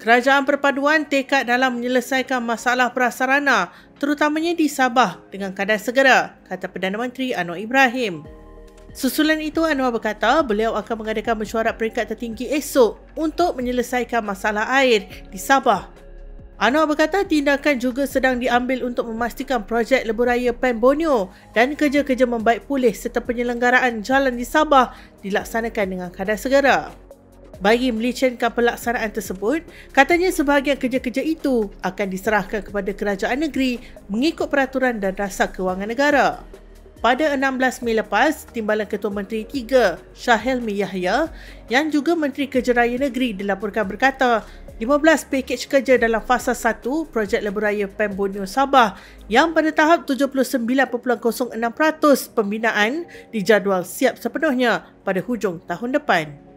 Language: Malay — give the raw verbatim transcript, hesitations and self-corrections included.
Kerajaan perpaduan tekad dalam menyelesaikan masalah prasarana terutamanya di Sabah dengan kadar segera, kata Perdana Menteri Anwar Ibrahim. Susulan itu, Anwar berkata beliau akan mengadakan mesyuarat peringkat tertinggi esok untuk menyelesaikan masalah air di Sabah. Anwar berkata tindakan juga sedang diambil untuk memastikan projek Lebuhraya Pan Borneo dan kerja-kerja membaik pulih serta penyelenggaraan jalan di Sabah dilaksanakan dengan kadar segera. Bagi melincirkan pelaksanaan tersebut, katanya sebahagian kerja-kerja itu akan diserahkan kepada kerajaan negeri mengikut peraturan dan dasar kewangan negara. Pada enam belas Mei lepas, Timbalan Ketua Menteri tiga, Shahelmey Yahya, yang juga Menteri Kerja Raya Negeri dilaporkan berkata, lima belas pakej kerja dalam fasa satu projek Lebuhraya Pan Borneo Sabah yang pada tahap tujuh puluh sembilan perpuluhan kosong enam peratus pembinaan dijadual siap sepenuhnya pada hujung tahun depan.